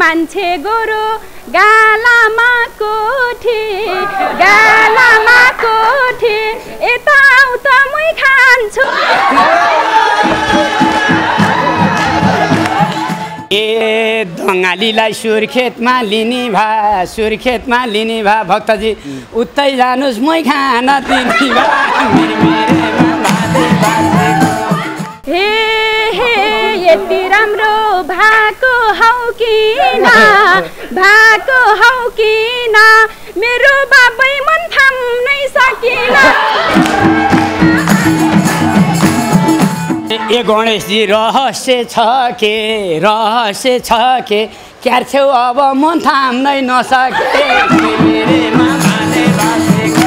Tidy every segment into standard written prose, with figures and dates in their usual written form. मान्छे गोरो गालामा कोठी गालामा कोठी यता उता मै खान्छु ए दंगालीलाई सुर्खेतमा लिने भा सुर्खेतमा लिने भा भक्तजी उतै जानुस् मै खान दिने भा हे हे यति राम्रो भाको हौ किना भाको हौ किना मेरो बाबै मन थाम्नै सकिन ए गणेश जी रहस्य छ के क्यार्छौ अब मन थाम्नै नसके मेरेमा माने बासेको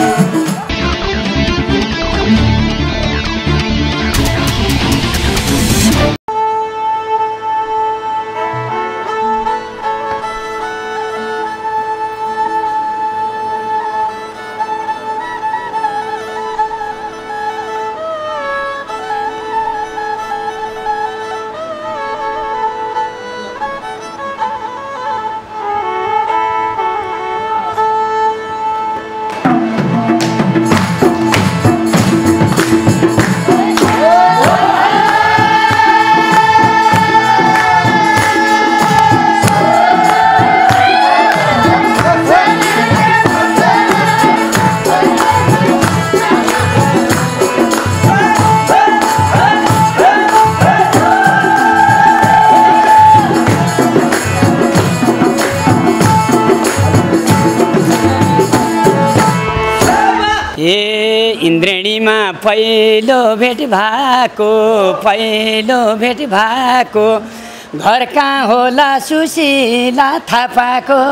पहिलो भेट भएको घर कहाँ होला सुशीला थापाको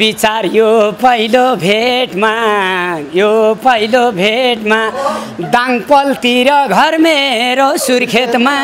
विचार यो पहिलो भेटमा दाङपलतिर घर मेरो सुर्खेतमा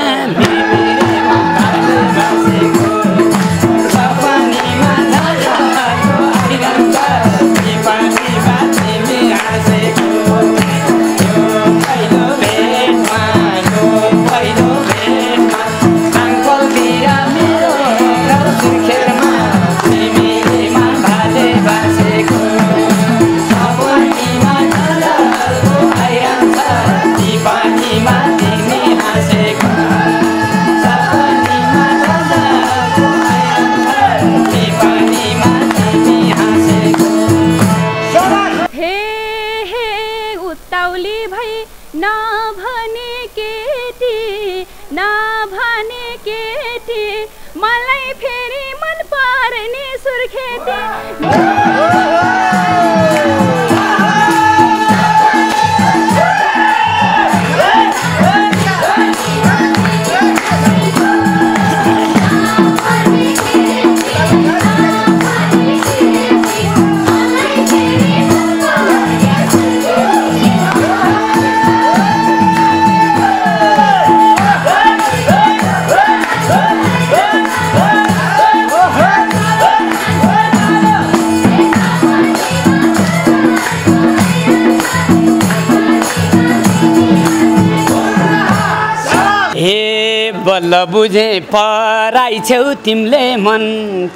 बल्ल बुझे पराई छेउ तिमले मन,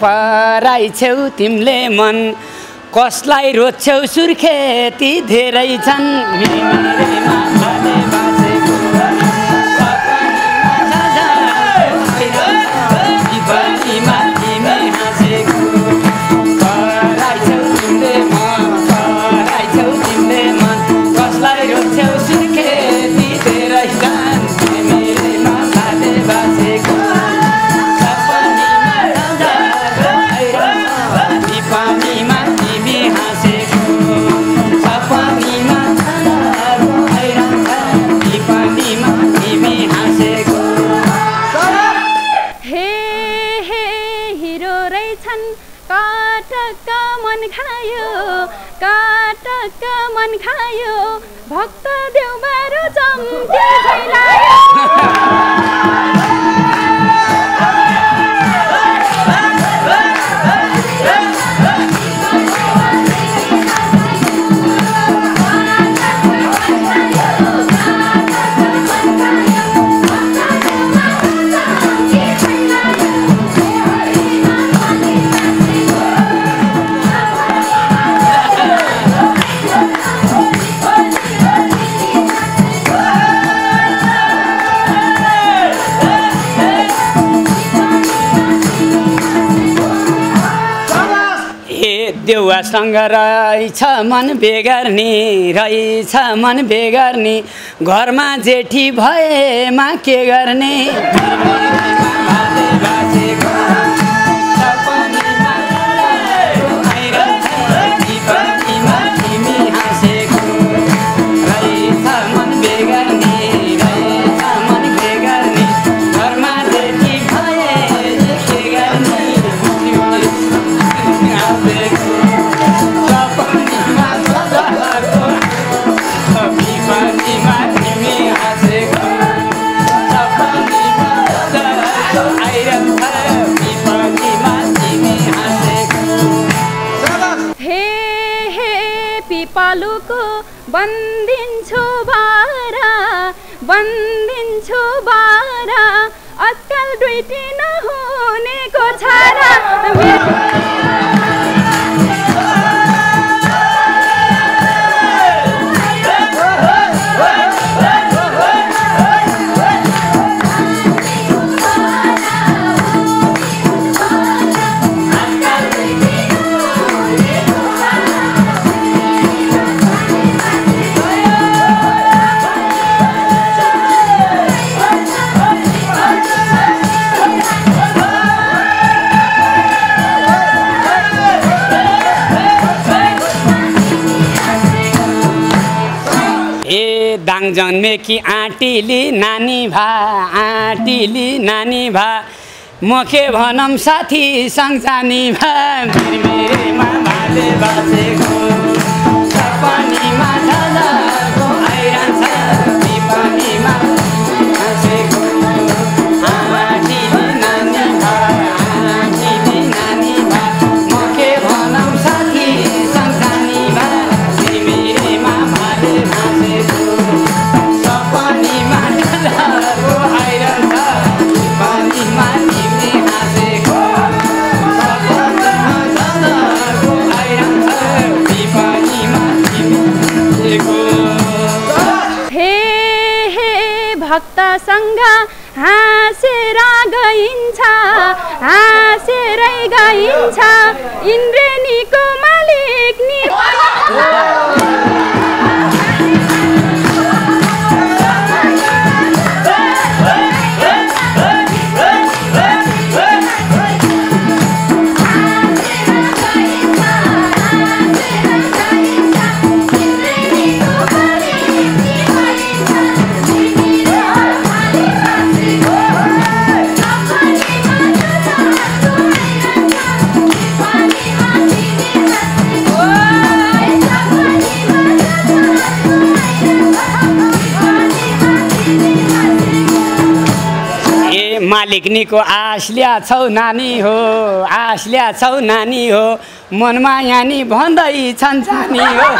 पराई छेउ तिमले मन, कसलाई रोज्छौ सुर्खेती धेरै छन्। देउवासँग रहेछ मन बेगार्नी, रहेछ मन बेगार्नी, घरमा जेठी भएमा के गर्ने। बन्दिन्छु बारा आजकल दुईटी नहुने को छारा। जन्मेकी आँटीली नानी भा, आँटीली नानी भा, मखे भनम साथी सँग जानी भा। मेरे मामाले बाजेको सपनीमा झलको आइरन्छ, सपनीमा बाजेको आँटीली नानी भा, आँटीली नानी भा, मखे भनम साथी सँग जानी भा। मेरे मामाले बाजेको भक्तसँग हाँसेर गइन्छ, हाँसेरै गइन्छ, इन्द्रेणीको मालिक नि। मालिकनी को आश्ल्या छौ नानी हो, आश्ल्या छौ नानी हो, मनमा यानी भन्दै छन् जानी हो।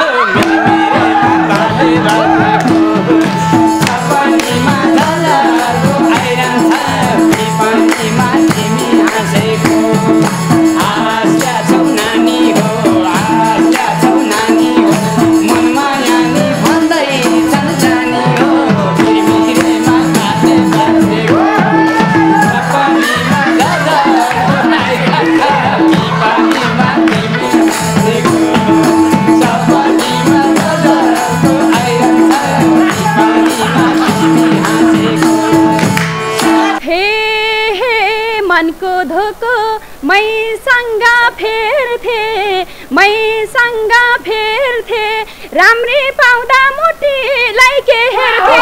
मैं संगा फेर्थे राम्री पाउँदा मोटीलाई के हेर्थे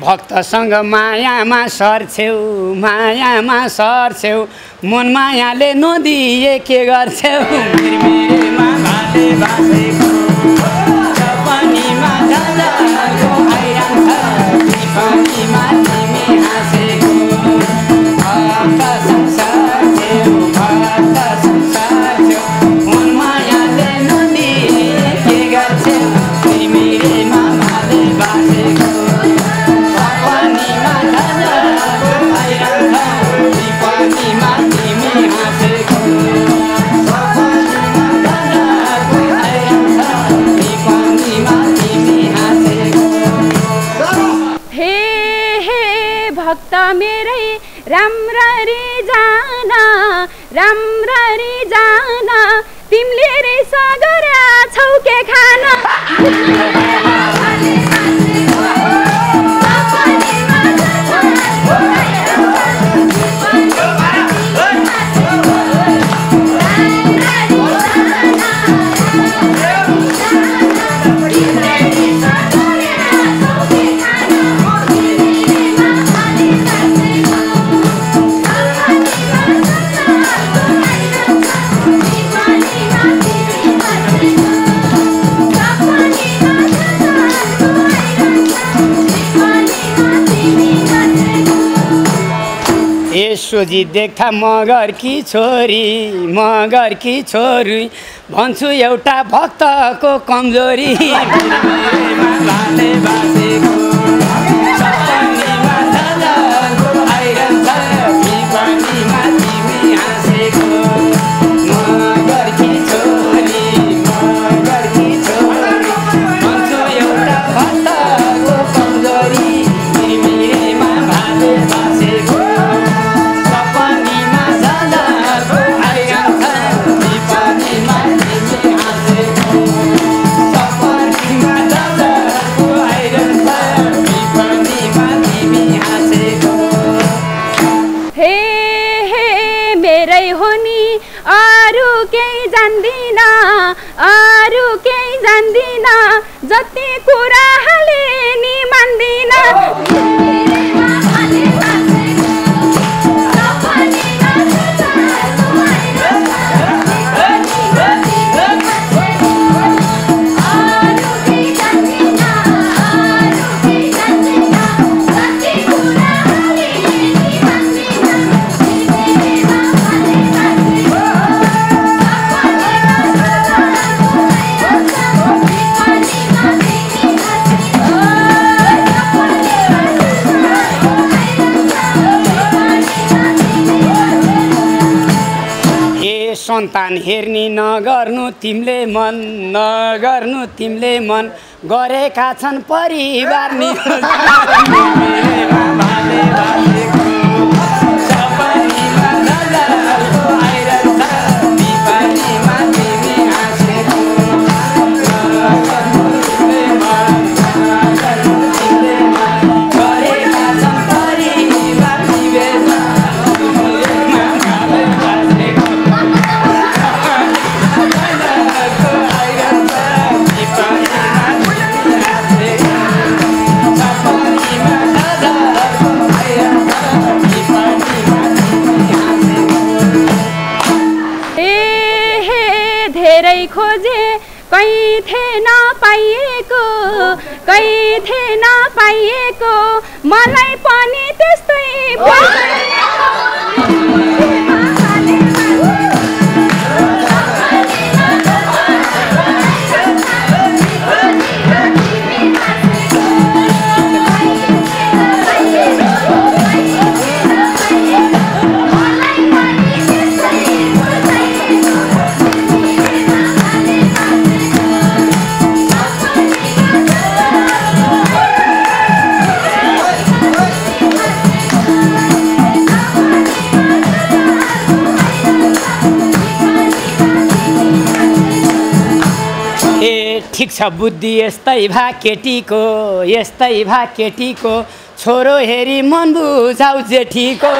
भक्त संग मायामा सर्छौ मायामा सर्छौ मन मायाले नदिए के सोझी देखा मगर की छोरी भन्छु एउटा भक्त को कमजोरी सन्तान हेर्नी नगर्नु तिमीले मन नगर्नु तिमीले मन गरेका छन् परिवार मलाई पनि त्यस्तै ठीक छ बुद्धि यस्तै भा केटी को छोरो हेरी मन बुझाऊ जेठी को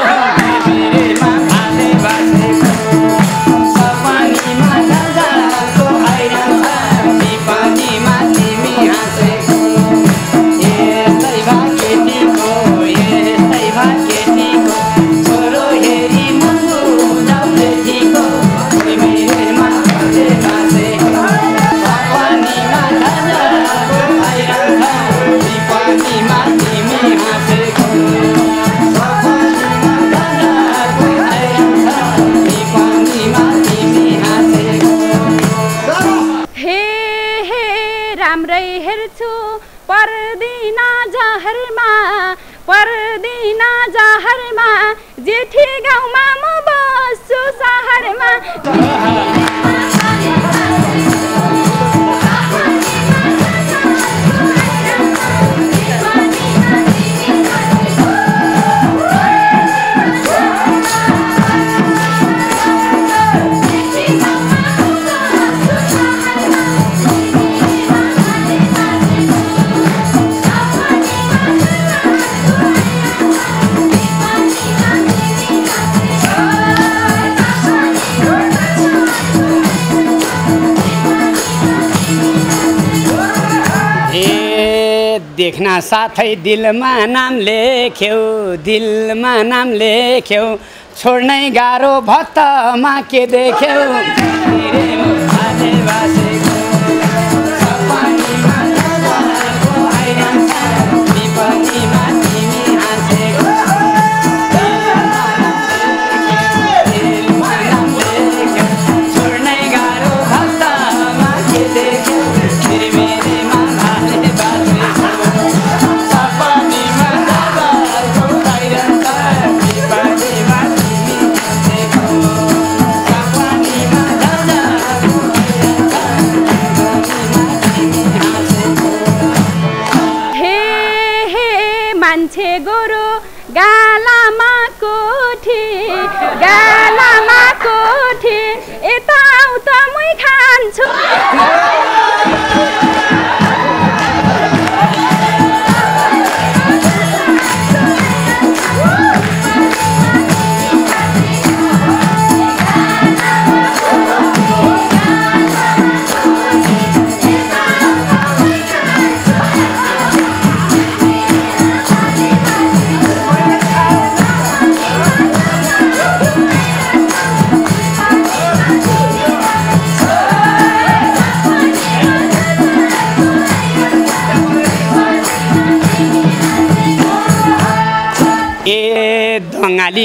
देखना साथै दिलमा नाम लेख्यौ छोड्नै गाह्रो भत्तमा के देख्यौ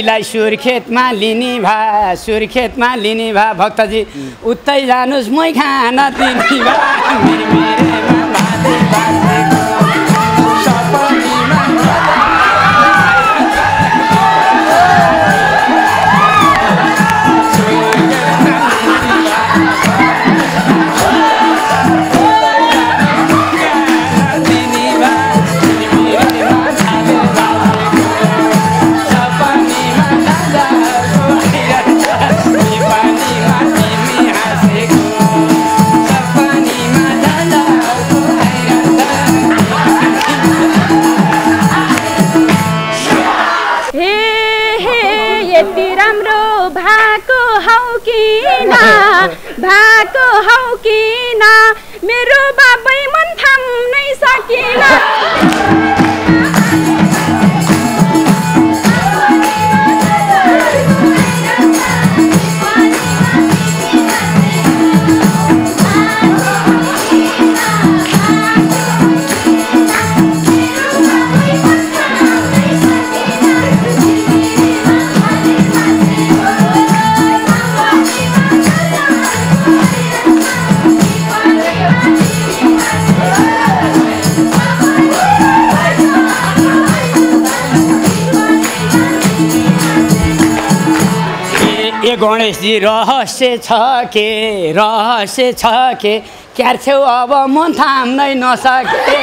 लाई सुर्खेतमा लिने भा भक्तजी उतै जानुस् मै खान दिने भा गणेशजी रहस्य छ के क्यार छेउ अब मन थाम्नै नसके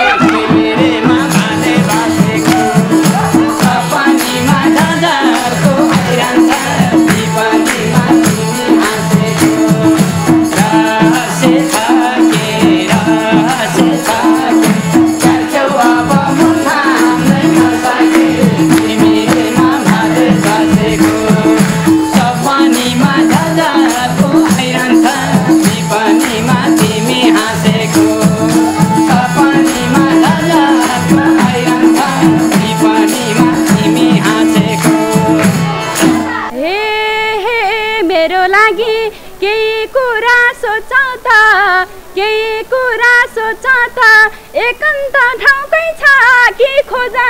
था केही कुरा सोचा था एकन्त ठाउँकै छ कि खोजा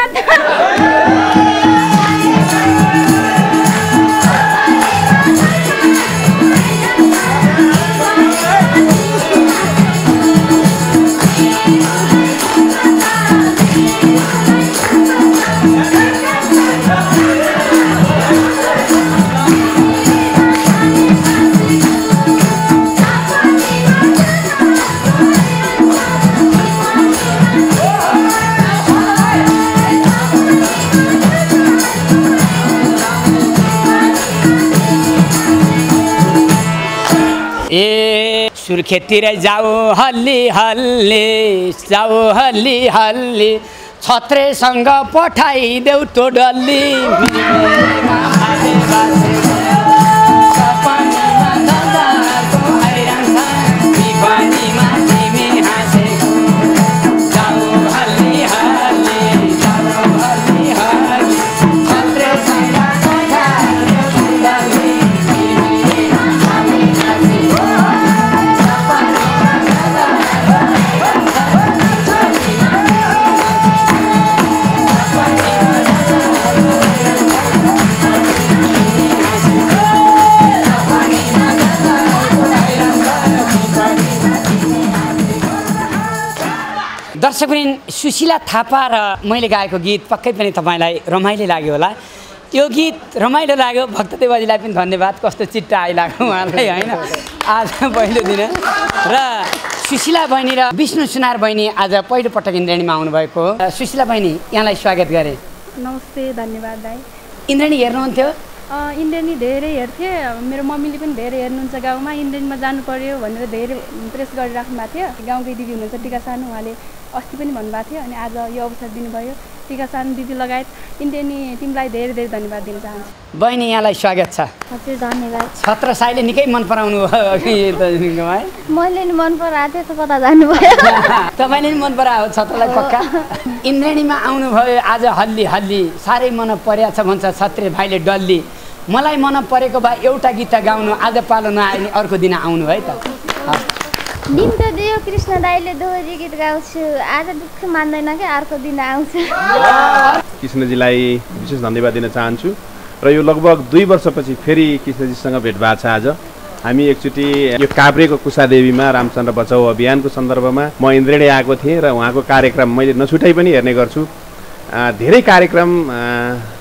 सुर्खेती रे जाओ हल्ली हल्ली जाओ हल्ली हल्ली छत्रेसँग पठाइदेऊ तो डल्ली दर्शकवृन्द सुशीला थापा र मैले गाएको गीत पक्कै पनि तपाईलाई रमाइलो लाग्यो होला। यो गीत रमाइलो लाग्यो भक्तदेवजीलाई पनि धन्यवाद, कस्तो चिट्टा आइलाग्यो उहाँलाई हैन आज पहिलो दिन। र सुशीला बहिनी र विष्णु सुनार बहिनी आज पहिलो पटक इन्द्रणीमा आउनुभएको हो। सुशीला बहिनी यहाँलाई स्वागत गरे। नमस्ते, धन्यवाद दाइ। इन्द्रणी हेर्नुहुन्थ्यो? इन्द्रणी धेरै हेर्थे, मेरो मम्मीले पनि धेरै हेर्नुहुन्छ। गाउँमा इन्द्रणीमा जानु पर्यो भनेर धेरै प्रेस गरिराख्नु भएको थियो। गाउँकै दिदी हुनुहुन्छ टीका सानो, उहाँले अस्ति पनि भन्नुभएको थियो अनि आज यो अवसर दिनुभयो। टीका सानो दिदी लगायत इन्द्रणी तिमीलाई धेरै धेरै धन्यवाद दिन चाहन्छु। बहिनी यहाँलाई स्वागत छ। हजुर धन्यवाद। छत्रसाईले निकै मन पराउनु भयो। मैले नि मन पराएको थिएँ, कता जानुभयो? तपाईँले नि मन परायो छत्रलाई पक्का। इन्द्रणीमा आउनुभयो आज हल्ली हल्ली साह्रै मन परेको छ भन्छ छत्रे भाइले डल्ली। मलाई मन परेको भए एउटा गीत गाउनु, आज पालो नआयो नि अर्को दिन आउनु है त। निम्तो दियो कृष्ण दाइले दोहोरी गीत गाउँछु, आज दुःख मान्दैन कि अर्को दिन आउँछु। कृष्णजीलाई विशेष धन्यवाद दिन चाहन्छु र यो लगभग 2 वर्षपछि फेरि कृष्णजीसँग भेट भएको छ। आज हामी एकचोटि यो काभ्रेको कुशादेवीमा रामचन्द्र बचाउ अभियानको सन्दर्भमा म इन्द्रणी आएको थिएँ र उहाँको कार्यक्रम मैले नछुटाइ पनि हेर्ने गर्छु। धेरै कार्यक्रम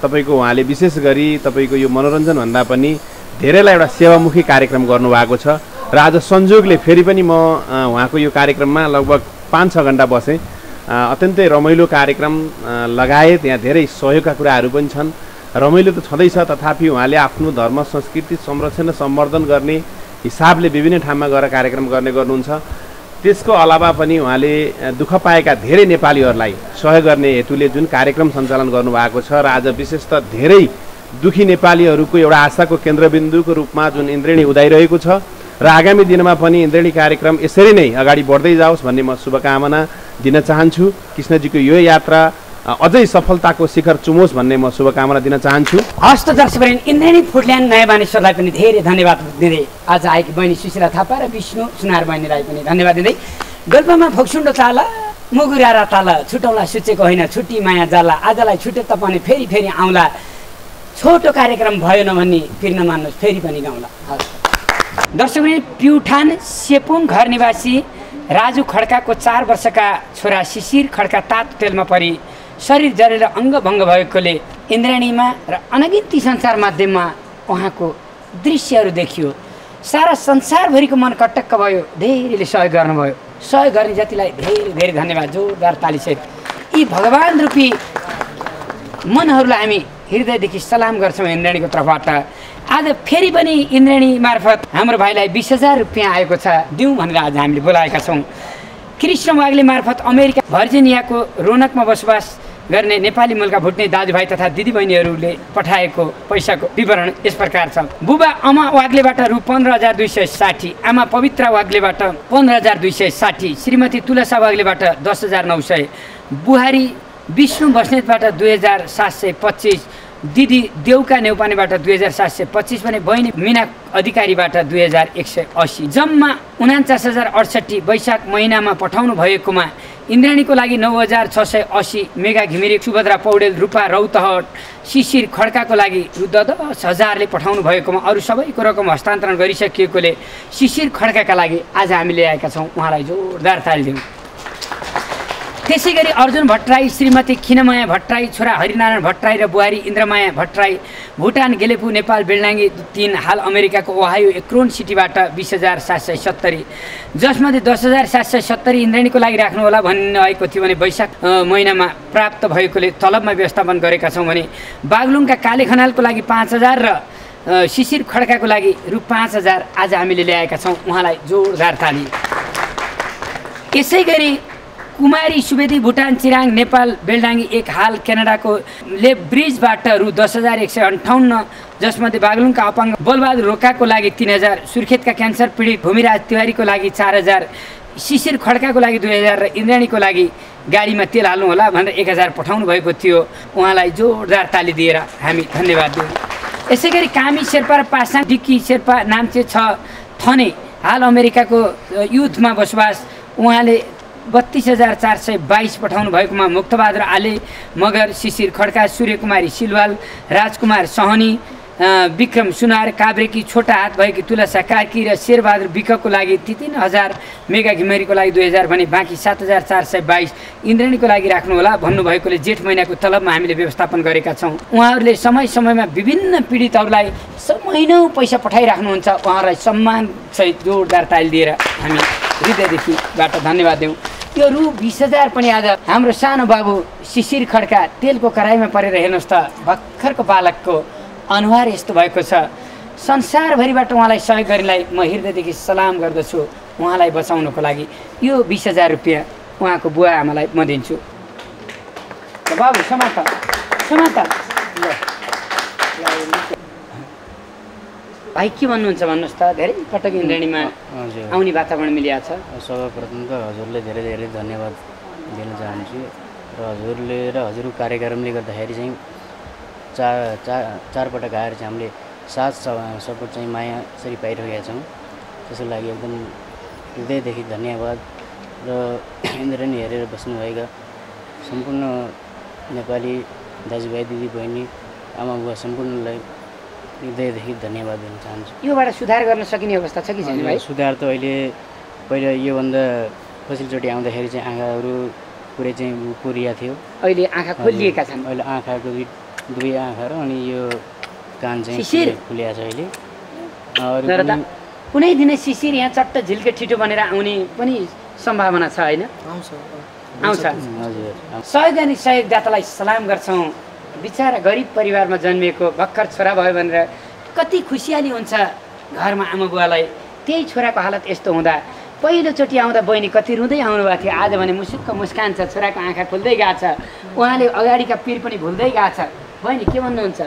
तपाईको उहाँले विशेष गरी तपाईको यो मनोरञ्जन भन्दा पनि धेरैलाई एउटा सेवामुखी कार्यक्रम गर्नुभएको छ र आज संयोगले फेरि पनि म उहाँको यो कार्यक्रममा लगभग 5-6 घण्टा बसेँ। अत्यन्तै रमाइलो कार्यक्रम लगायत यहाँ धेरै सहयोगका कुराहरू पनि छन्। रमाइलो त छँदैछ, तथापि उहाँले आफ्नो धर्म संस्कृति संरक्षण र सम्वर्धन गर्ने हिसाबले विभिन्न ठाउँमा गएर कार्यक्रम गर्नुहुन्छ। त्यसको अलावा पनि उहाँले दुःख पाएका धेरै नेपालीहरूलाई सहयोग गर्ने हेतुले जुन कार्यक्रम सञ्चालन गर्नुभएको छ र आज विशेष त धेरै दुखी नेपालीहरूको एउटा आशाको केन्द्रबिन्दुको रूपमा जुन इन्द्रणी उदाइरहेको छ र आगामी दिनमा पनि इन्द्रणी कार्यक्रम यसरी नै अगाडि बढ्दै जाओस् भन्ने म शुभकामना दिन चाहन्छु। कृष्णजीको यो यात्रा अझै सफलताको शिखर चुमोस् भन्ने म शुभकामना दिन चाहन्छु। हस्त दर्शकवृन्द, इन्द्रणी फुडल्यान्ड नयाँ बानेश्वरलाई पनि धेरै धन्यवाद दिँदै आज आएकी बहिनी सुशीला थापा र विष्णु सुनार बहिनीलाई पनि धन्यवाद दिँदै डोल्पामा फोक्सुन्डो ताला मुगुरा र ताला छुटाउला सुचेको होइन छुट्टी माया जाला, आजलाई छुटे तपाईँ फेरि फेरि आउँला, छोटो कार्यक्रम भयो नभन्ने फिर्न मान्नुहोस् फेरि पनि गाउँला। दर्शकवृन्द, प्युठान सेपोङ घर निवासी राजु खड्काको 4 वर्षका छोरा शिशिर खड्का तातो तेलमा परि शरीर जरेर अङ्गभङ्ग भएकोले इन्द्रणीमा र अनगिन्ती संसार माध्यममा उहाँको दृश्यहरू देखियो। सारा संसारभरिको मन कटक्क भयो, धेरैले सहयोग गर्नुभयो। सहयोग गर्ने जतिलाई धेरै धेरै धन्यवाद। जोरदार तालिसहित यी भगवान् रूपी मनहरूलाई हामी हृदयदेखि सलाम गर्छौँ इन्द्रणीको तर्फबाट। आज फेरि पनि इन्द्रणी मार्फत हाम्रो भाइलाई 20,000 रुपियाँ आएको छ, दिउँ भनेर आज हामीले बोलाएका छौँ। कृष्ण वाग्ले मार्फत अमेरिका भर्जिनियाको रोनकमा बसोबास गर्ने नेपाली मूलका भुट्ने दाजुभाइ तथा दिदीबहिनीहरूले पठाएको पैसाको विवरण यस प्रकार छ। बुबा आमा वाग्लेबाट रु 15,260, आमा पवित्रा वाग्लेबाट 15,260, श्रीमती तुलसा वाग्लेबाट 10,900, बुहारी विष्णु बस्नेतबाट 2,725, दीदी देउका नेउपानेबाट 2725 भने बहिनी मीना अधिकारीबाट 2180 जम्मा 49068 वैशाख महिनामा पठाउनु भएकोमा इन्द्राणीको लागि 9680 मेगा घिमिरे सुभद्रा पौडेल रूपा रौतहट शिशिर खड्काको लागि 10000 ले पठाउनु भएकोमा अरु सबैको रकम हस्तान्तरण गरिसकिएकोले शिशिर खड्काका लागि आज हामी ल्याएका छौं। उहाँलाई जोरदार ताली दिउँ। त्यसैगरी अर्जुन भट्टराई, श्रीमती खिनमाया भट्टराई, छोरा हरिनारायण भट्टराई र बुहारी इन्द्रमाया भट्टराई भुटान गेलेपु नेपाल बेलडाङ्गी 3 हाल अमेरिकाको ओहायो एक्रोन सिटीबाट 20770, जसमध्ये 10770 इन्द्राणीको लागि राख्नुहोला भन्नुभएको थियो भने वैशाख महिनामा प्राप्त भएकोले तलबमा व्यवस्थापन गरेका छौँ भने बागलुङका काले खनालको लागि 5000 र शिशिर खड्काको लागि रु 5000 आज हामीले ल्याएका छौँ। उहाँलाई जोरदार ताली। यसैगरी कुमारी सुवेदी भुटान चिराङ नेपाल बेलडाङ्गी 1 हाल क्यानाडाको लेब्रिजबाट रु 10158, जसमध्ये बागलुङका अपाङ्ग बलबहादुर रोकाको लागि 3000, सुर्खेतका क्यान्सर पीडित भूमिराज तिवारीको लागि 4000, शिशिर खड्काको लागि 2000 र इन्द्राणीको लागि गाडीमा तेल हाल्नु होला भनेर 1000 पठाउनु भएको थियो। उहाँलाई जोरदार ताली दिएर हामी धन्यवाद दियौँ। यसैगरी कामी शेर्पा र पासाङ डिक्की शेर्पा नाम्चे 6 थने हाल अमेरिकाको युथमा बसोबास, उहाँले 32422 पठाउनु भएकोमा मुक्तबहादुर आले मगर, शिशिर खड्का, सूर्यकुमारी सिलवाल, राजकुमार सहनी, विक्रम सुनार, काभ्रेकी छोटा हात भएकी तुलसा कार्की र शेरबहादुर विकको लागि 3000, मेगा घिमिरेको लागि 2000 भने बाँकी 7422 इन्द्राणीको लागि राख्नुहोला भन्नुभएकोले जेठ महिनाको तलबमा हामीले व्यवस्थापन गरेका छौँ। उहाँहरूले समय समयमा विभिन्न पीडितहरूलाई समयमै पैसा पठाइराख्नुहुन्छ। उहाँहरूलाई सम्मानसहित जोरदार ताली दिएर हामी हृदयदेखिबाट धन्यवाद दिउँ। यो रु 20000 पनि आज हाम्रो सानो बाबु शिशिर खड्का तेलको कराईमा परेर हेर्नुहोस् त, भर्खरको बालकको अनुहार यस्तो भएको छ। संसारभरिबाट उहाँलाई सहयोग गर्नेलाई म हृदयदेखि सलाम गर्दछु। उहाँलाई बचाउनको लागि यो 20000 रुपियाँ उहाँको बुवा आमालाई म दिन्छु। बाबु समाता भाइ के भन्नुहुन्छ भन्नुहोस् त, धेरै पटक इन्द्राणीमा आउने वातावरण मिलिएको छ। सर्वप्रथम त हजुरलाई धेरै धेरै धन्यवाद दिन चाहन्छु र हजुरले र हजुरको कार्यक्रमले गर्दाखेरि चाहिँ चारपटक आएर चाहिँ हामीले 7 सपोर्ट चाहिँ माया यसरी पाइरहेका छौँ। त्यसको लागि एकदम हृदयदेखि धन्यवाद र इन्द्राणी हेरेर बस्नुभएका सम्पूर्ण नेपाली दाजुभाइ दिदीबहिनी आमा बुवा सम्पूर्णलाई हृदयदेखि धन्यवाद दिन चाहन्छु। योबाट सुधार गर्न सकिने अवस्था छ कि छैन भाइ? सुधार त अहिले पहिला योभन्दा पछिल्लोचोटि आउँदाखेरि चाहिँ आँखाहरू पुरै चाहिँ पुरिया थियो, अहिले आँखा खोलिएका छन्। अहिले आँखाको दुई आँखा र अनि यो कान चाहिँ खुलिया छ अहिले। कुनै दिन शिशिर यहाँ चट्ट झिल्के ठिटो बनेर आउने पनि सम्भावना छ होइन? आउँछ हजुर। सहयोग गर्ने सहयोगदातालाई सलाम गर्छौँ। बिचारा गरिब परिवारमा जन्मिएको भर्खर छोरा भयो भनेर कति खुसियाली हुन्छ घरमा आमा बुवालाई। त्यही छोराको हालत यस्तो हुँदा पहिलोचोटि आउँदा बहिनी कति रुँदै आउनुभएको थियो, आज भने मुसुक्क मुस्कान छ, छोराको आँखा खुल्दै गएको छ, उहाँले अगाडिका पीर पनि भुल्दै गएको छ। बहिनी के भन्नुहुन्छ?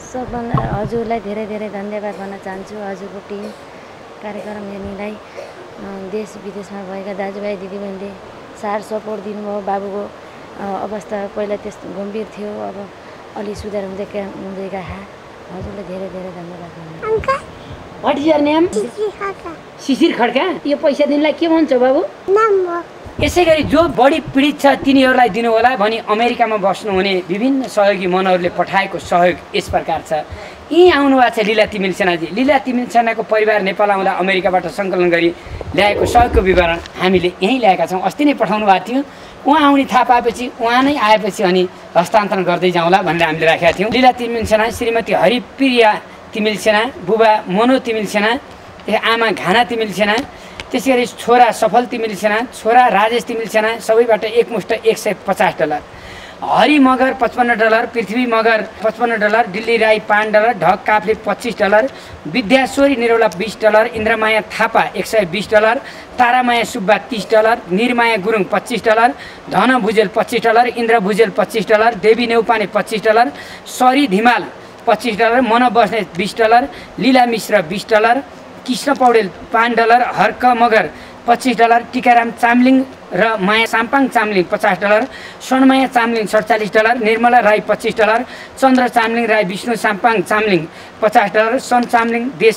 सबभन्दा हजुरलाई धेरै धेरै धन्यवाद भन्न चाहन्छु। हजुरको टिम कार्यक्रम हेर्नेलाई देश विदेशमा भएका दाजुभाइ दिदीबहिनीले सार सपोर्ट दिनुभयो। बाबुको अवस्था पहिला त्यस्तो गम्भीर थियो, अब अलि सुधार हुँदै गएको। हजुरलाई धेरै धेरै धन्यवाद। Uncle what is your name? Shishir Khadka. यो पैसा दिनलाई के भन्छ बाबु? यसैगरी जो बढी पीडित छ तिनीहरूलाई दिनुहोला भनी अमेरिकामा बस्नुहुने विभिन्न सहयोगी मनहरूले पठाएको सहयोग यस प्रकार छ। यहीँ आउनुभएको छ लीला तिमिल सेनाजी। लीला तिमिल सेनाको परिवार नेपाल आउँदा अमेरिकाबाट सङ्कलन गरी ल्याएको सहयोगको विवरण हामीले यहीँ ल्याएका छौँ। अस्ति नै पठाउनु भएको थियो। उहाँ आउने थाहा पाएपछि उहाँ नै आएपछि अनि हस्तान्तरण गर्दै जाउँला भनेर हामीले राखेका थियौँ। लीला तिमिल सेना, श्रीमती हरिप्रिया तिमिल सेना, बुबा मनो तिमिल सेना, आमा घाना तिमिल सेना, त्यसैगरी छोरा सफल तिमिल सेना, छोरा राजेश तिमिल सेना, सबैबाट एकमुष्ट $150। हरि मगर $55, पृथ्वी मगर $55, दिल्ली राई $5, ढक काफले $25, विद्याश्वरी निरौला $20, इन्द्रमाया थापा $120, तारामाया सुब्बा $30, निरमाया गुरुङ $25, धन भुजेल $25, इन्द्र भुजेल $25, देवी नेउपाने $25, सरी धिमाल $25, मन बस्ने $20, लीला मिश्र $20, कृष्ण पौडेल $5, हर्क मगर $25, टीकाराम चामलिङ रया साम्पाङ चामलिङ $50, स्वर्णमाया चामलिङ $47, निर्मला राई $25, चन्द्र चामलिङ राई विष्णु साम्पाङ चामलिङ $50, सन चामलिङ देश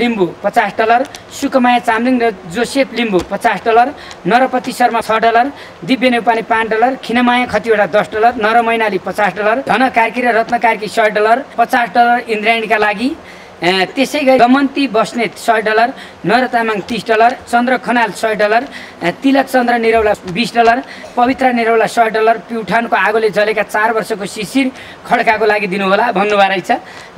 लिम्बू $50, सुकमाया चामलिङ र जोसेफ लिम्बू $50, नरपति शर्मा $6, दिव्य नेपाली $5, खिनमाया खतिवटा $10, नरमैनाली $50, धन कार्की र रत्न कार्की $100, $50 इन्द्रायणीका लागि, त्यसै गरी गमन्ती बस्नेत $100, नर तामाङ $30, चन्द्र खनाल $100, तिलक चन्द्र निरौला $20, पवित्रा निरौला $100, प्युठानको आगोले जलेका 4 वर्षको शिशिर खड्काको लागि दिनुहोला भन्नुभएको रहेछ।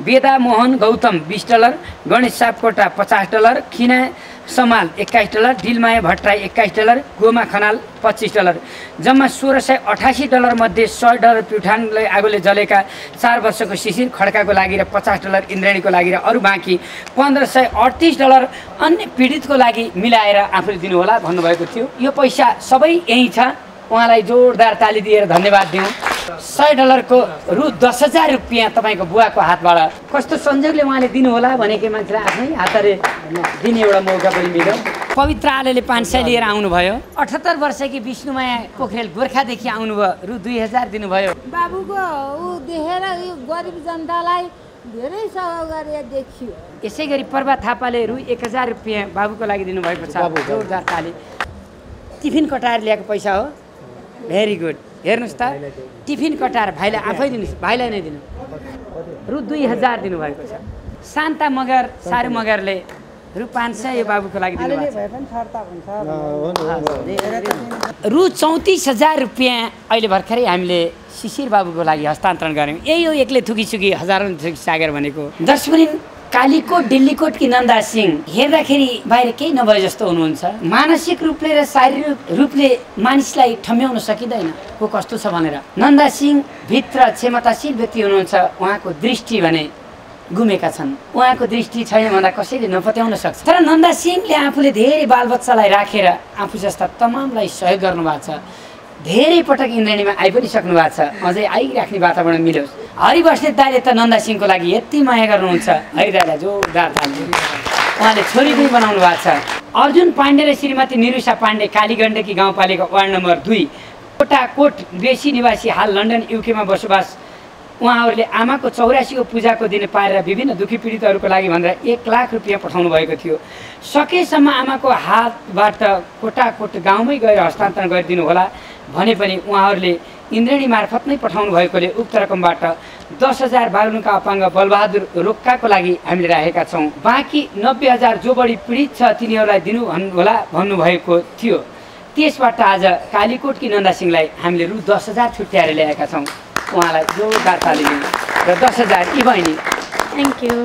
बेदा मोहन गौतम $20, गणेश सापकोटा $50, खिना समाल $21, दिलमाया भट्टराई $21, गोमा खनाल $25, जम्मा $1688 मध्ये $100 प्युठानले आगोले जलेका 4 वर्षको शिशिर खड्काको लागि र $50 इन्द्राणीको लागि र अरू बाँकी $1538 अन्य पीडितको लागि मिलाएर आफूले दिनुहोला भन्नुभएको थियो। यो पैसा सबै यही छ, उहाँलाई जोरदार ताली दिएर धन्यवाद दिउँ। $100 को रु 10,000 रुपियाँ तपाईँको बुवाको हातबाट कस्तो संजोगले उहाँले दिनुहोला भनेकै मान्छेलाई आफ्नै हातले दिने एउटा मौका पनि मिल्यो। पवित्र आलेले 500 लिएर आउनुभयो। 78 वर्षकी विष्णुमाया पोखरेल गोर्खादेखि आउनुभयो, रु 2000 दिनुभयो। बाबुको ऊ देखेर यो गरिब जनतालाई धेरै सहयोग गरे देखियो। यसै गरी पर्वा थापाले रु 1000 रुपियाँ बाबुको लागि दिनुभएको छ, जोरदार ताली। टिफिन कटाएर ल्याएको पैसा हो, भेरी गुड। हेर्नुहोस् त, टिफिन कटाएर भाइलाई आफै दिनुहोस्, भाइलाई नै दिनु। रु 2000 दिनुभएको छ। शान्ता मगर सारू मगरले रु 500 यो बाबुको लागि दिनुभएको, रु 34,000 रुपियाँ अहिले भर्खरै हामीले शिशिर बाबुको लागि हस्तान्तरण गऱ्यौँ। यही हो एक्लै थुकीसुकी हजारौँ थुकी सागर भनेको। दर्शकवृन्द, कालीकोट दिल्लीकोट की नन्दा सिंह हेर्दाखेरि बाहिर केही नभए जस्तो हुनुहुन्छ। मानसिक रूपले र शारीरिक रूपले मानिसलाई ठम्याउन सकिँदैन को कस्तो छ भनेर। नन्दा सिंह भित्र क्षमताशील व्यक्ति हुनुहुन्छ, उहाँको दृष्टि भने गुमेका छन्। उहाँको दृष्टि छैन भन्दा कसैले नपत्याउन सक्छ, तर नन्दा सिंहले आफूले धेरै बालबच्चालाई राखेर आफू जस्ता तमामलाई सहयोग गर्नुभएको छ। धेरै पटक इन्द्रणीमा आइ पनि सक्नु भएको छ, अझै आइराख्ने वातावरण मिलोस्। हरिबस्नेत दाइले त नन्दा सिंहको लागि यति माया गर्नुहुन्छ, हरिदाइलाई जोरदार ताली। उहाँले छोरी पनि बनाउनु भएको छ। अर्जुन पाण्डे र श्रीमती निरुषा पाण्डे कालीगण्डकी गाउँपालिका वार्ड नम्बर 2 कोटाकोट बेसी निवासी, हाल लन्डन युकेमा बसोबास। उहाँहरूले आमाको 84औं पूजाको दिन पारेर विभिन्न दुखी पीडितहरूको लागि भनेर 1 लाख रुपियाँ पठाउनु भएको थियो। सकेसम्म आमाको हातबाट कोटाकोट गाउँमै गएर हस्तान्तरण गरिदिनु होला भने पनि उहाँहरूले इन्द्रणी मार्फत नै पठाउनु भएकोले उक्त रकमबाट 10,000 बागलुङका अपाङ्ग बलबहादुर रोक्काको लागि हामीले राखेका छौँ। बाँकी 90,000 जो बढी पीडित छ तिनीहरूलाई दिनु होला भन्नुभएको थियो। त्यसबाट आज कालीकोटकी नन्दा सिंहलाई हामीले रु 10,000 छुट्याएर ल्याएका छौँ। उहाँलाई जोरदार ताली दिनु र 10,000 यी बहिनी, थ्याङ्क यू।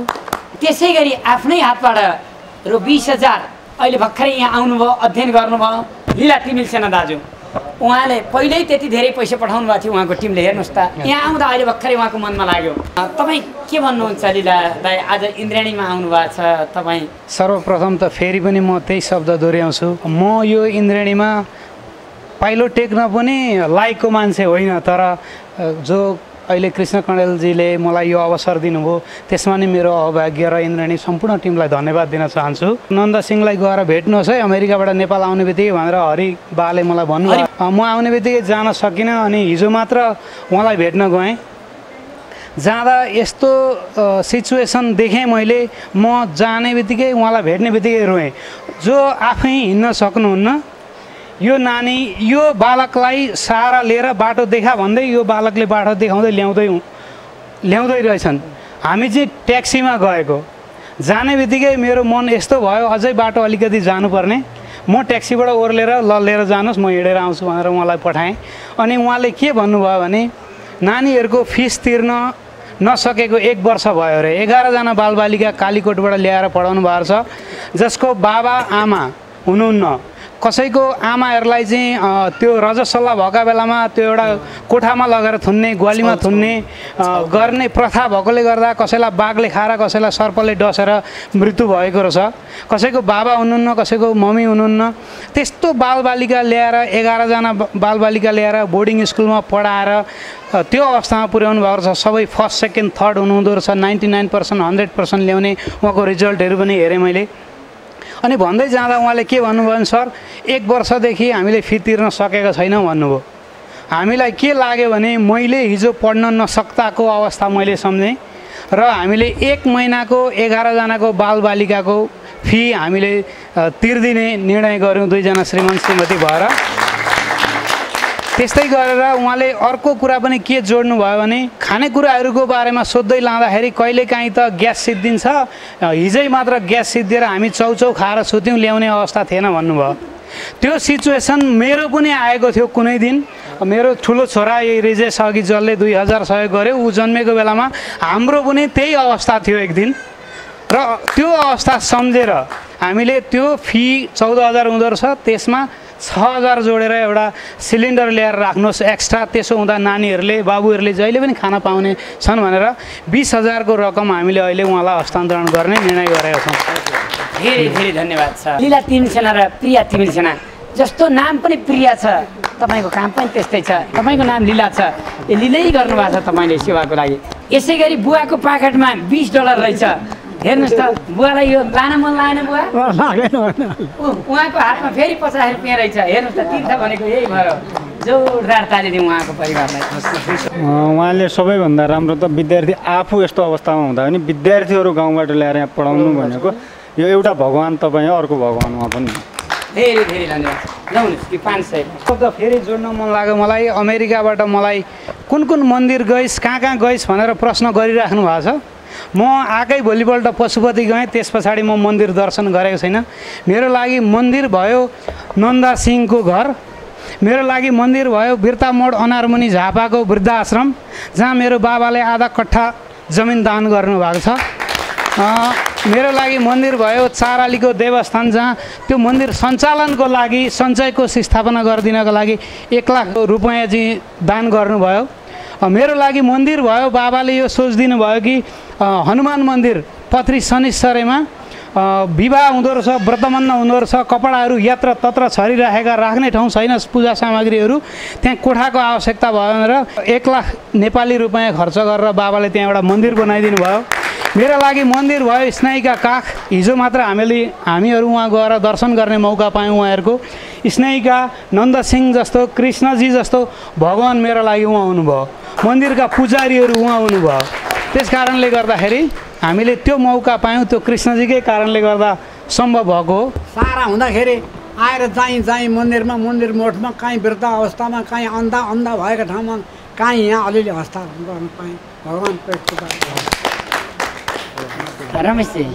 त्यसै गरी आफ्नै हातबाट रु 20,000 अहिले भर्खरै यहाँ आउनुभयो, अध्ययन गर्नुभयो लीला तिमिल सेना दाजु। उहाँले पहिल्यै त्यति धेरै पैसा पठाउनु भएको थियो उहाँको टिमले। हेर्नुहोस् त, यहाँ आउँदा अहिले भर्खरै उहाँको मनमा लाग्यो। तपाईँ के भन्नुहुन्छ लीला दाइ, आज इन्द्राणीमा आउनु भएको छ तपाईँ? सर्वप्रथम त फेरि पनि म त्यही शब्द दोहोऱ्याउँछु, म यो इन्द्राणीमा पाइलो टेक्न पनि लायकको मान्छे होइन, तर जो अहिले कृष्ण कण्डेलजीले मलाई यो अवसर दिनुभयो त्यसमा नै मेरो अभाग्य र इन्द्राणी सम्पूर्ण टिमलाई धन्यवाद दिन चाहन्छु। नन्द सिंहलाई गएर भेट्नुहोस् है, अमेरिकाबाट नेपाल आउने बित्तिकै भनेर हरि बाले मलाई भन्नुभयो। म आउने बित्तिकै जान सकिनँ, अनि हिजो मात्र उहाँलाई भेट्न गएँ। जाँदा यस्तो सिचुएसन देखेँ मैले, म जाने बित्तिकै उहाँलाई भेट्ने बित्तिकै रोएँ। जो आफै हिँड्न सक्नुहुन्न, यो नानी यो बालकलाई सहारा लिएर बाटो देखा भन्दै यो बालकले बाटो देखाउँदै ल्याउँदै रहेछन्। हामी चाहिँ ट्याक्सीमा गएको, जाने बित्तिकै मेरो मन यस्तो भयो अझै बाटो अलिकति जानुपर्ने, म ट्याक्सीबाट ओर्लेर ल लिएर जानुहोस् म हिँडेर आउँछु भनेर उहाँलाई पठाएँ। अनि उहाँले के भन्नुभयो भने नानीहरूको फिस तिर्न नसकेको 1 वर्ष भयो अरे। 11जना बालबालिका कालीकोटबाट ल्याएर पढाउनु भएको छ, जसको बाबा आमा हुनुहुन्न। कसैको आमाहरूलाई चाहिँ त्यो रजसल्ला भएका बेलामा त्यो एउटा कोठामा लगेर थुन्ने, ग्वालीमा थुन्ने गर्ने प्रथा भएकोले गर्दा कसैलाई बाघले खाएर कसैलाई सर्पले डसेर मृत्यु भएको रहेछ। कसैको बाबा हुनुहुन्न, कसैको मम्मी हुनुहुन्न। त्यस्तो बालबालिका ल्याएर 11जना बालबालिका ल्याएर बोर्डिङ स्कुलमा पढाएर त्यो अवस्थामा पुर्याउनु भएको रहेछ। सबै 1st, 2nd, 3rd हुनुहुँदो रहेछ। 99% 100% ल्याउने उहाँको रिजल्टहरू पनि हेरेँ मैले। अनि भन्दै जाँदा उहाँले के भन्नुभयो सर 1 वर्षदेखि हामीले फी तिर्न सकेका छैनौं भन्नुभयो। हामीलाई के लाग्यो भने मैले हिजो पढ्न नसक्ताको अवस्था मैले सम्झे र हामीले 1 महिनाको 11 जनाको बालबालिकाको फी हामीले तिर्दिने निर्णय गर्यौं 2 जना श्रीमान श्रीमती भएर। त्यस्तै गरेर उहाँले अर्को कुरा पनि के जोड्नु भयो भने खानेकुराहरूको बारेमा सोध्दै लाँदाखेरि कहिलेकाहीँ त ग्यास सिद्धिन्छ, हिजै मात्र ग्यास सिद्धिएर हामी चौचौ खाएर सुत्यौं ल्याउने अवस्था थिएन भन्नुभयो। त्यो सिचुएसन मेरो पनि आएको थियो कुनै दिन। मेरो ठुलो छोरा रिजेश अघि जसले 2000 सहयोग गर्यो ऊ जन्मेको बेलामा हाम्रो पनि त्यही अवस्था थियो एक दिन। र त्यो अवस्था सम्झेर हामीले त्यो फी 14000 हुँदो रहेछ, त्यसमा 6000 जोडेर एउटा सिलिन्डर ल्याएर राख्नुस् एक्स्ट्रा, त्यसो हुँदा नानीहरूले बाबुहरूले जहिले पनि खाना पाउने छन् भनेर 20000 को रकम हामीले अहिले उहाँलाई हस्तान्तरण गर्ने निर्णय गरेका छौँ। धेरै धेरै धन्यवाद छ। लीला तिमी सेना र प्रिया तिमी सेना जस्तो नाम पनि प्रिया छ, तपाईको काम पनि त्यस्तै छ, तपाईको नाम लीला छ, यो लीलै गर्नु भएको छ तपाईले सेवाको लागि। यसैगरी बुवाको पाकेटमा $20 रहेछ, हेर्नुस् त बुवालाई यो लान मन लागेन बुवा लागेन उहाँको हातमा फेरि 50 रुपैयाँ रहेछ। हेर्नुस् त तीर्थ भनेको यही भएर जोरदार ताली दिउँ उहाँको परिवारलाई। उहाँले सबैभन्दा राम्रो त विद्यार्थी आफू यस्तो अवस्थामा हुँदा पनि विद्यार्थीहरू गाउँबाट ल्याएर यहाँ पढाउनु भनेको यो एउटा भगवान् तपाईँ हो, अर्को भगवान् उहाँ पनि। धेरै धेरै धन्यवाद। जाउनुहोस् कि 500 शब्द फेरि जोड्न मन लाग्यो मलाई। अमेरिकाबाट मलाई कुन कुन मन्दिर गइस् कहाँ गइस् भनेर प्रश्न गरिराख्नु भएको छ। म आकै भोलिपल्ट पशुपति गएँ, त्यस पछाडि म मन्दिर दर्शन गरेको छैन। मेरो लागि मन्दिर भयो नन्दा सिंहको घर, मेरो लागि मन्दिर भयो बिर्ता मोड अनारमुनि झापाको वृद्धाश्रम जहाँ मेरो बाबाले आधा कट्ठा जमिन दान गर्नुभएको छ। मेरो लागि मन्दिर भयो चारालीको देवस्थान जहाँ त्यो मन्दिर सञ्चालनको लागि सञ्चयकोष स्थापना गरिदिनको लागि 1 लाख रुपैयाँ दान गर्नुभयो। मेरो लागि मन्दिर भयो बाबाले यो सोच दिनुभयो कि हनुमान मन्दिर पत्री शनिश्चरेमा विवाह हुँदो रहेछ, व्रतबन्ध हुँदो रहेछ, कपडाहरू यत्र तत्र छरिराखेका राख्ने ठाउँ छैन, पूजा सामग्रीहरू त्यहाँ कोठाको आवश्यकता भयो भनेर 1 लाख नेपाली रुपैयाँ खर्च गरेर बाबाले त्यहाँ एउटा मन्दिर बनाइदिनु भयो। मेरो लागि मन्दिर भयो स्नेहीका काख, हिजो मात्र हामीहरू उहाँ गएर दर्शन गर्ने मौका पायौँ। उहाँहरूको स्नेहीका नन्दसिंह जस्तो कृष्णजी जस्तो भगवान् मेरो लागि उहाँ हुनुभयो, मन्दिरका पुजारीहरू उहाँ हुनुभयो। त्यस कारणले गर्दाखेरि हामीले त्यो मौका पायौँ, त्यो कृष्णजीकै कारणले गर्दा सम्भव भएको हो। सारा हुँदाखेरि आएर जाहीँ जाहीँ मन्दिरमा मन्दिर मोठमा काहीँ वृद्ध अवस्थामा काहीँ अन्धा अन्धा भएका ठाउँमा काहीँ यहाँ अलिअलि हस्तान्तरण गर्न पाएँ भगवान्। रमेशजी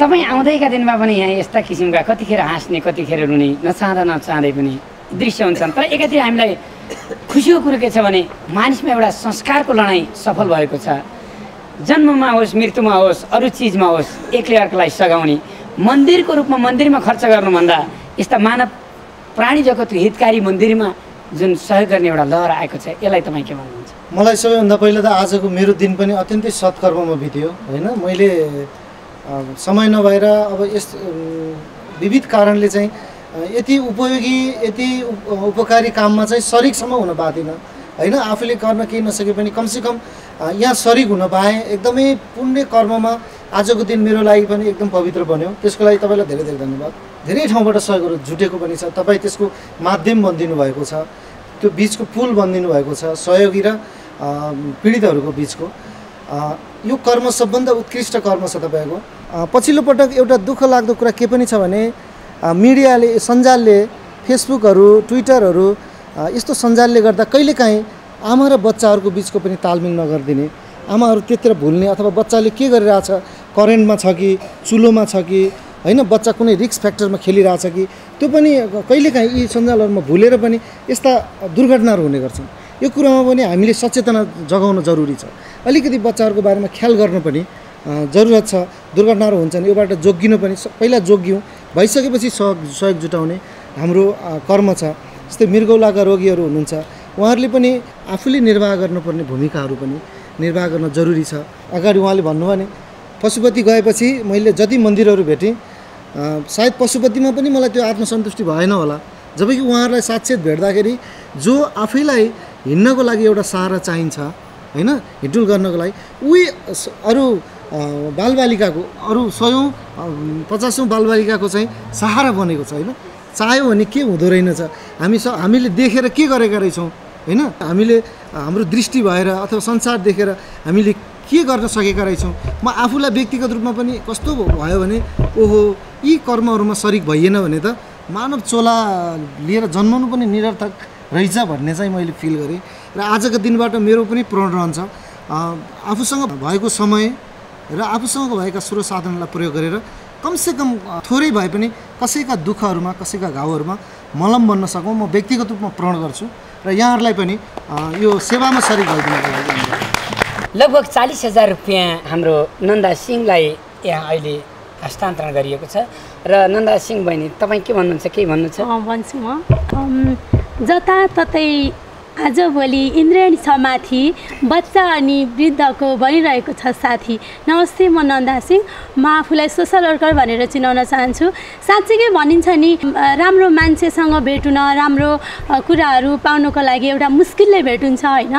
तपाईँ आउँदैका दिनमा पनि यहाँ यस्ता किसिमका कतिखेर हाँस्ने कतिखेर रुने नचाहँदा नचाहँदै पनि दृश्य हुन्छन्। तर एकातिर हामीलाई खुसीको कुरो के छ भने मानिसमा एउटा संस्कारको लडाइँ सफल भएको छ। जन्ममा होस् मृत्युमा होस् अरू चिजमा होस् एकले अर्कालाई सघाउने मन्दिरको रूपमा मन्दिरमा खर्च गर्नुभन्दा यस्ता मानव प्राणी जगतको हितकारी मन्दिरमा जुन सहयोग गर्ने एउटा लहर आएको छ यसलाई तपाईँ के भन्नुहुन्छ? मलाई सबैभन्दा पहिला त आजको मेरो दिन पनि अत्यन्तै सत्कर्ममा बित्यो होइन। मैले समय नभएर अब यस विविध कारणले चाहिँ यति उपयोगी यति उपकारी काममा चाहिँ सरिकसम्म हुन पाएन होइन। आफूले गर्न केही नसके पनि कमसेकम यहाँ सरिक हुन पाएँ। एकदमै पुण्य कर्ममा आजको दिन मेरो लागि पनि एकदम पवित्र बन्यो। त्यसको लागि तपाईँलाई धेरै धेरै धन्यवाद। धेरै ठाउँबाट सहयोगहरू जुटेको पनि छ, तपाईँ त्यसको माध्यम बनिदिनु भएको छ, त्यो बीचको पुल बनिदिनु भएको छ सहयोगी र पीडितहरूको बीचको। यो कर्म सबभन्दा उत्कृष्ट कर्म छ तपाईँको। पछिल्लो पटक एउटा दुःख लाग्दो कुरा के पनि छ भने मिडियाले सञ्जालले फेसबुकहरू ट्विटरहरू यस्तो सञ्जालले गर्दा कहिलेकाहीँ आमा र बच्चाहरूको बिचको पनि तालमेल नगरिदिने, आमाहरू त्यतिर भुल्ने अथवा बच्चाले के गरिरहेछ करेन्टमा छ कि चुलोमा छ कि होइन बच्चा कुनै रिस्क फ्याक्टरमा खेलिरहेछ कि त्यो पनि कहिलेकाहीँ यी सञ्जालहरूमा भुलेर पनि यस्ता दुर्घटनाहरू हुने गर्छन्। यो कुरामा पनि हामीले सचेतना जगाउन जरुरी छ, अलिकति बच्चाहरूको बारेमा ख्याल गर्नु पनि जरुरत छ। दुर्घटनाहरू हुन्छन्, योबाट जोगिनु पनि पहिला जोगियौँ, भइसकेपछि सहयोग जुटाउने हाम्रो कर्म छ। जस्तै मृगौलाका रोगीहरू हुनुहुन्छ उहाँहरूले पनि आफूले निर्वाह गर्नुपर्ने भूमिकाहरू पनि निर्वाह गर्न जरुरी छ। अगाडि उहाँले भन्नुभयो भने पशुपति गएपछि मैले जति मन्दिरहरू भेटेँ सायद पशुपतिमा पनि मलाई त्यो आत्मसन्तुष्टि भएन होला, जबकि उहाँहरूलाई साक्षात् भेट्दाखेरि जो आफैलाई हिँड्नको लागि एउटा सहारा चाहिन्छ होइन हिँडुल गर्नको लागि उही अरू बालबालिकाको अरु 150औं बालबालिकाको चाहिँ सहारा बनेको छ हैन। चाह्यो भने के हुँदो रहेनछ, हामीले देखेर के गरेका रहेछौं हैन। हामीले हाम्रो दृष्टि भएर अथवा संसार देखेर हामीले के गर्न सकेका रहेछौं। म आफूलाई व्यक्तिगत रूपमा पनि कस्तो भयो भने ओहो यी कर्महरुमा शरीक भइएन भने त मानव चोला लिएर जन्मनु पनि निरर्थक रहेछ भन्ने चाहिँ मैले फिल गरे। र आजको दिनबाट मेरो पनि प्रण रहन्छ आफूसँग भएको समय र आफूसँग भएका स्रोत साधनलाई प्रयोग गरेर कमसेकम थोरै भए पनि कसैका दुःखहरुमा कसैका घाउहरुमा मलम बन्न सकौं। म व्यक्तिगत रूपमा प्रण गर्छु र यहाँहरुलाई पनि यो सेवामा शरीक भइदिनुको लागि। लगभग 40,000 रुपैयाँ हाम्रो नन्दा सिंहलाई यहाँ अहिले हस्तान्तरण गरिएको छ र नन्दा सिंह बहिनी तपाई के भन्नुहुन्छ, के भन्नुहुन्छ? भन्छु म जताततै आजभोलि इन्द्रेणी छ माथि, बच्चा अनि वृद्धको भइरहेको छ साथी। नमस्ते, म नन्दा सिंह। म आफूलाई सोसल वर्कर भनेर चिनाउन चाहन्छु। साँच्चीकै भनिन्छ नि राम्रो मान्छेसँग भेट्न, राम्रो कुराहरू पाउनको लागि एउटा मुस्किलले भेटिन्छ हैन।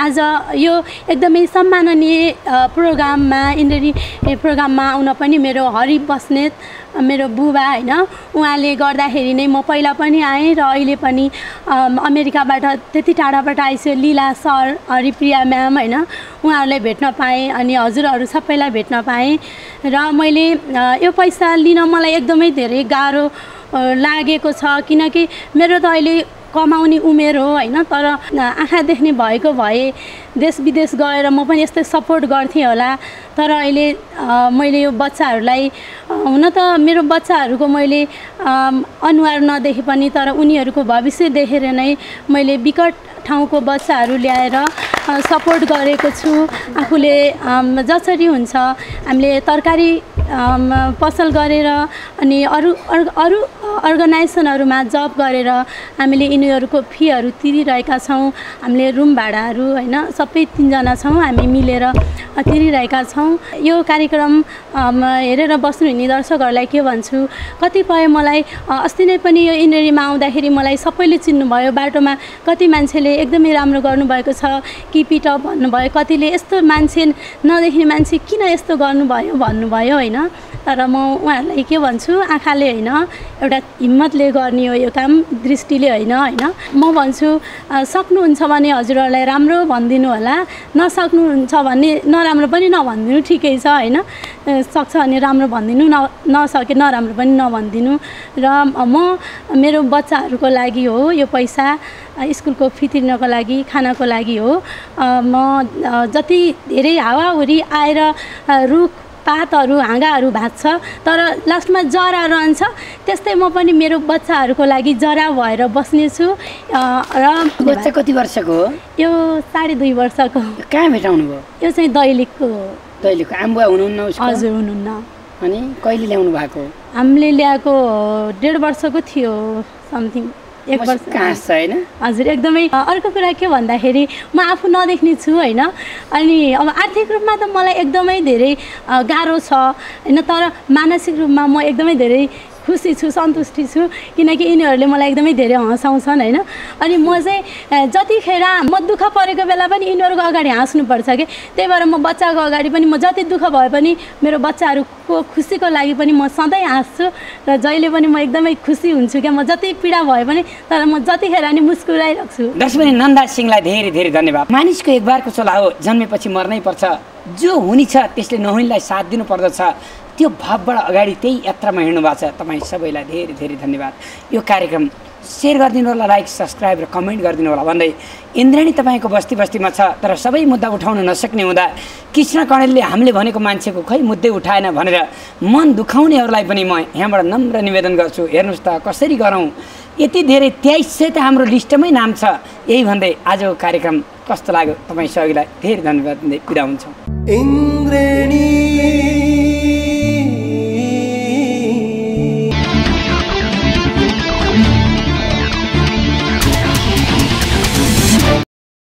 आज यो एकदमै सम्माननीय प्रोग्राममा, इन्द्रेणी प्रोग्राममा आउन पनि मेरो हरि बस्नेत मेरो बुबा हैन, उहाँले गर्दाखेरि नै म पहिला पनि आएँ र अहिले पनि अमेरिकाबाट त्यति टाढाबाट आइसक्यो लीला सर, हरिप्रिया म्याम हैन, उहाँहरूलाई भेट्न पाएँ अनि हजुरहरू सबैलाई भेट्न पाएँ। र मैले यो पैसा लिन मलाई एकदमै धेरै गाह्रो लागेको छ किनकि मेरो त अहिले कमाउने उमेर हो हैन। तर आँखा देख्ने भएको भए देश विदेश गएर म पनि यस्तै सपोर्ट गर्थेँ होला। तर अहिले मैले यो बच्चाहरूलाई, हुन त मेरो बच्चाहरूको मैले अनुहार नदेखे पनि तर उनीहरूको भविष्य देखेर नै मैले विकट ठाउँको बच्चाहरू ल्याएर सपोर्ट गरेको छु। आफूले जसरी हुन्छ हामीले तरकारी पसल गरेर अनि अरू अर्गनाइजेसनहरूमा जब गरेर हामीले यिनीहरूको फीहरू तिरिरहेका छौँ। हामीले रुम भाडाहरू हैन सबै 3 जना छौँ हामी मिलेर तिरिरहेका छौँ। यो कार्यक्रम हेरेर बस्नुहुने दर्शकहरूलाई के भन्छु, कतिपय मलाई अस्ति नै पनि यो इन्द्रेणीमा आउँदाखेरि मलाई सबैले चिन्नुभयो। बाटोमा कति मान्छेले एकदमै राम्रो गर्नुभएको छ, किप इट अप भन्नुभयो, कतिले यस्तो मान्छे नदेख्ने मान्छे किन यस्तो गर्नुभयो भन्नुभयो हैन। तर म उहाँहरूलाई के भन्छु, आँखाले हैन, एउटा हिम्मतले गर्ने हो यो काम, दृष्टिले हैन हैन। म भन्छु सक्नुहुन्छ भने हजुरहरूलाई राम्रो भनिदिनु होला, नसक्नुहुन्छ भने नराम्रो पनि नभनिदिनु, ठिकै छ हैन। सक्छ भने राम्रो भनिदिनु, नसके नराम्रो पनि नभनिदिनु। र म मेरो बच्चाहरूको लागि हो यो पैसा, स्कुलको फी तिर्नको लागि, खानाको लागि हो। म जति धेरै हावाहुरी आएर रुख पातहरू हाँगाहरू भाँच्छ तर लास्टमा जरा रहन्छ, त्यस्तै म पनि मेरो बच्चाहरूको लागि जरा भएर बस्नेछु। र बच्चा कति वर्षको हो? यो 2.5 वर्षको। कहाँ भेटाउनु भयो? यो चाहिँ दैलेखको हो। दैलेखको आम्बुवा हुनुहुन्न? हजुर हुनुहुन्न। अनि कहिले ल्याउनु भएको? हामीले ल्याएको 1.5 वर्षको थियो समथिङ, 1 वर्ष काँस हैन। हजुर एकदमै। अर्को कुरा के भन्दाखेरि म आफू नदेख्ने छु हैन, अनि अब आर्थिक रूपमा त मलाई एकदमै धेरै गाह्रो छ हैन। तर मानसिक रूपमा म एकदमै धेरै खुसी छु, सन्तुष्टि छु किनकि यिनीहरूले मलाई एकदमै धेरै हँसाउँछन् हैन। अनि म चाहिँ जतिखेर म दुःख परेको बेला पनि यिनीहरूको अगाडि हाँस्नुपर्छ के, त्यही भएर म बच्चाको अगाडि पनि म जति दुःख भए पनि मेरो बच्चाहरूको खुसीको लागि पनि म सधैँ हाँस्छु र जहिले पनि म एकदमै खुसी हुन्छु क्या। म जति पीडा भए पनि तर म जतिखेर नि मुस्कुराइराख्छु। दर्शकहरु, नन्दा सिंहलाई धेरै धेरै धन्यवाद। मानिसको एकबारको चोला हो, जन्मेपछि मर्नै पर्छ। जो हुने छ त्यसले नहुनेलाई साथ दिनुपर्दछ, त्यो भावबाट अगाडि त्यही यात्रामा हिँड्नु भएको छ। तपाईँ सबैलाई धेरै धेरै धन्यवाद। यो कार्यक्रम सेयर गरिदिनु होला, लाइक सब्सक्राइब र कमेन्ट गरिदिनु होला भन्दै इन्द्रेणी तपाईँको बस्तीमा छ तर सबै मुद्दा उठाउन नसक्ने हुँदा कृष्ण कण्डेलले हामीले भनेको मान्छेको खै मुद्दै उठाएन भनेर मन दुखाउनेहरूलाई पनि म यहाँबाट नम्र निवेदन गर्छु, हेर्नुहोस् त कसरी गरौँ, यति धेरै 2300 त हाम्रो लिस्टमै नाम छ। यही भन्दै आजको कार्यक्रम कस्तो लाग्यो तपाईँ सबैलाई धेरै धन्यवाद दिँदै बिदा हुन्छौँ।